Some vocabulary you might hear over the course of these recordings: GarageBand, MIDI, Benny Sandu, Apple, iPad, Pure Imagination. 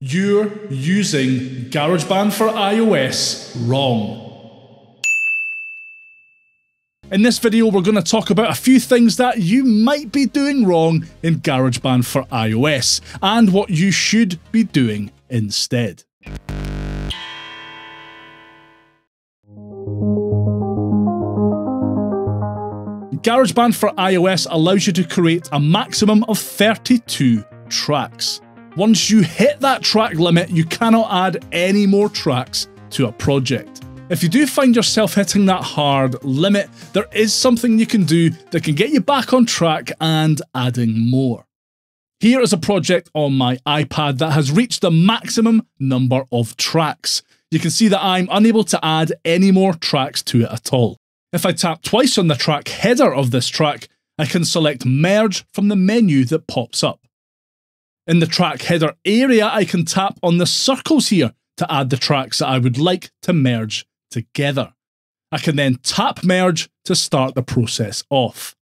You're using GarageBand for iOS wrong. In this video, we're going to talk about a few things that you might be doing wrong in GarageBand for iOS and what you should be doing instead. GarageBand for iOS allows you to create a maximum of 32 tracks. Once you hit that track limit, you cannot add any more tracks to a project. If you do find yourself hitting that hard limit, there is something you can do that can get you back on track and adding more. Here is a project on my iPad that has reached the maximum number of tracks. You can see that I'm unable to add any more tracks to it at all. If I tap twice on the track header of this track, I can select Merge from the menu that pops up. In the track header area, I can tap on the circles here to add the tracks that I would like to merge together. I can then tap merge to start the process off.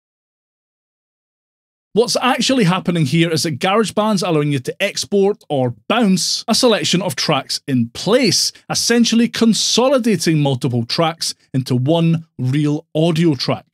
What's actually happening here is that GarageBand's allowing you to export or bounce a selection of tracks in place, essentially consolidating multiple tracks into one real audio track.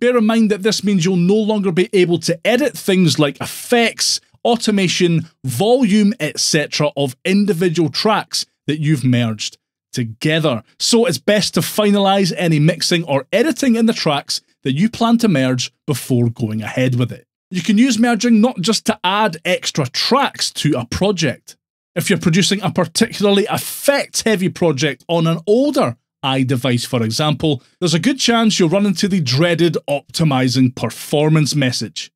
Bear in mind that this means you'll no longer be able to edit things like effects, automation, volume, etc. of individual tracks that you've merged together. So it's best to finalize any mixing or editing in the tracks that you plan to merge before going ahead with it. You can use merging not just to add extra tracks to a project. If you're producing a particularly effect-heavy project on an older iDevice, for example, there's a good chance you'll run into the dreaded optimizing performance message,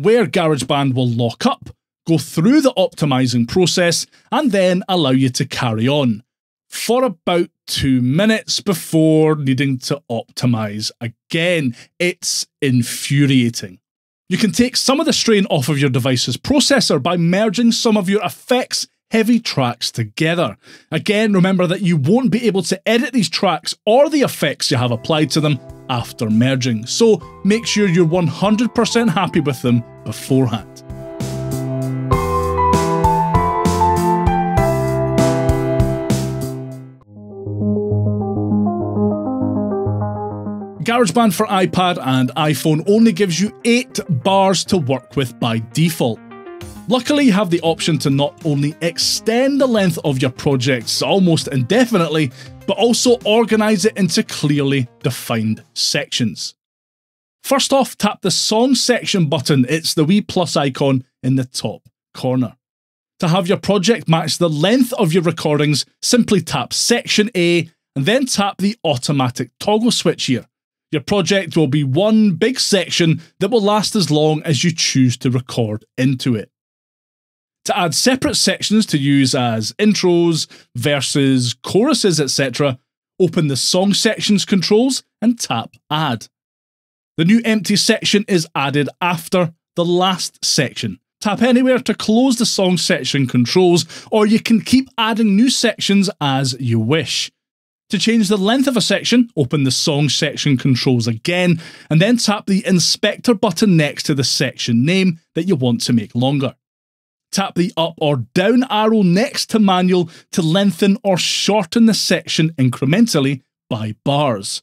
where GarageBand will lock up, go through the optimizing process, and then allow you to carry on for about 2 minutes before needing to optimize again. It's infuriating. You can take some of the strain off of your device's processor by merging some of your effects-heavy tracks together. Again, remember that you won't be able to edit these tracks or the effects you have applied to them after merging, so make sure you're 100% happy with them beforehand. GarageBand for iPad and iPhone only gives you 8 bars to work with by default. Luckily, you have the option to not only extend the length of your projects almost indefinitely, but also organize it into clearly defined sections. First off, tap the Song Section button. It's the wee plus icon in the top corner. To have your project match the length of your recordings, simply tap Section A and then tap the automatic toggle switch here. Your project will be one big section that will last as long as you choose to record into it. To add separate sections to use as intros, verses, choruses, etc., open the Song Sections controls and tap Add. The new empty section is added after the last section. Tap anywhere to close the Song Section controls, or you can keep adding new sections as you wish. To change the length of a section, open the Song Section controls again, and then tap the Inspector button next to the section name that you want to make longer. Tap the up or down arrow next to manual to lengthen or shorten the section incrementally by bars.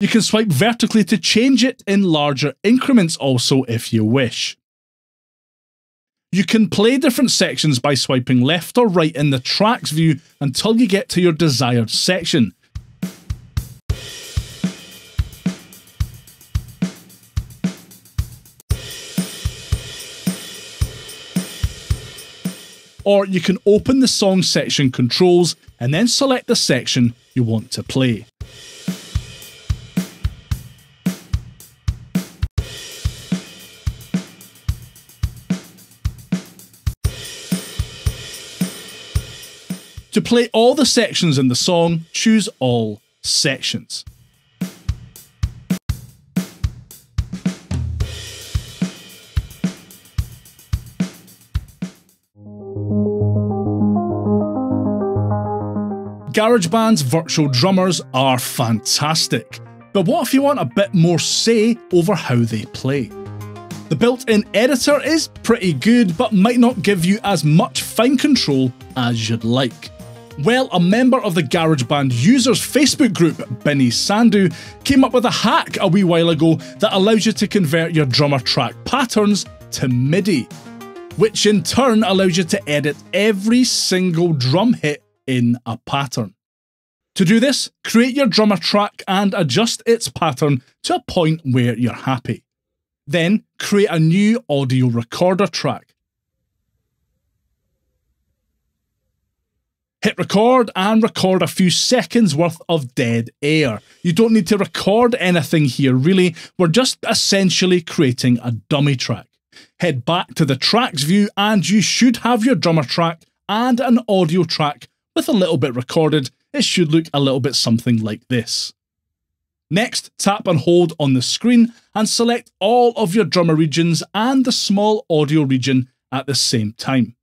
You can swipe vertically to change it in larger increments also if you wish. You can play different sections by swiping left or right in the tracks view until you get to your desired section. Or you can open the Song Section controls and then select the section you want to play. To play all the sections in the song, choose All Sections. GarageBand's virtual drummers are fantastic, but what if you want a bit more say over how they play? The built-in editor is pretty good, but might not give you as much fine control as you'd like. Well, a member of the GarageBand users Facebook group, Benny Sandu, came up with a hack a wee while ago that allows you to convert your drummer track patterns to MIDI, which in turn allows you to edit every single drum hit in a pattern. To do this, create your drummer track and adjust its pattern to a point where you're happy. Then create a new audio recorder track. Hit record and record a few seconds worth of dead air. You don't need to record anything here really, we're just essentially creating a dummy track. Head back to the tracks view and you should have your drummer track and an audio track with a little bit recorded. It should look a little bit something like this. Next, tap and hold on the screen and select all of your drummer regions and the small audio region at the same time.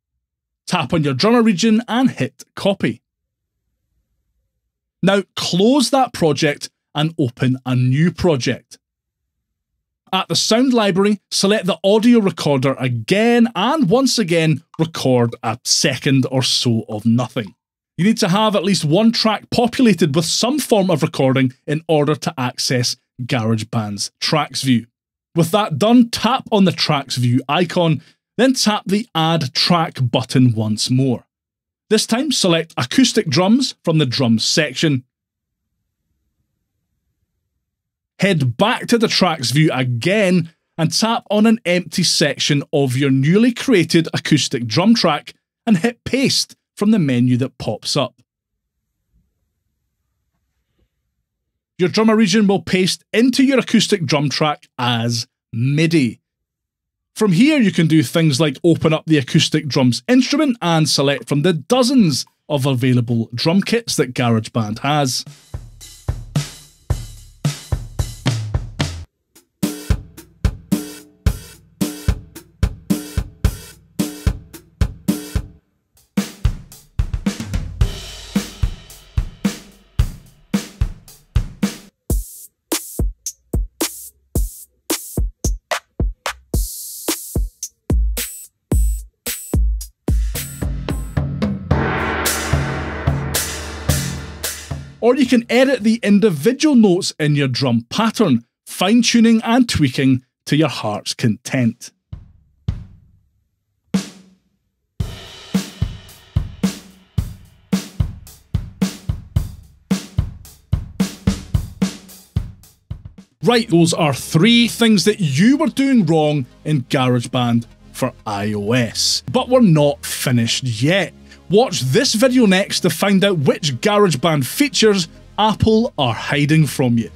Tap on your drummer region and hit copy. Now close that project and open a new project. At the sound library, select the audio recorder again and once again record a second or so of nothing. You need to have at least one track populated with some form of recording in order to access GarageBand's tracks view. With that done, tap on the tracks view icon, then tap the add track button once more. This time select acoustic drums from the drums section. Head back to the tracks view again and tap on an empty section of your newly created acoustic drum track and hit paste from the menu that pops up. Your drummer region will paste into your acoustic drum track as MIDI. From here you can do things like open up the acoustic drums instrument and select from the dozens of available drum kits that GarageBand has. Or you can edit the individual notes in your drum pattern, fine-tuning and tweaking to your heart's content. Right, those are three things that you were doing wrong in GarageBand for iOS. But we're not finished yet. Watch this video next to find out which GarageBand features Apple are hiding from you.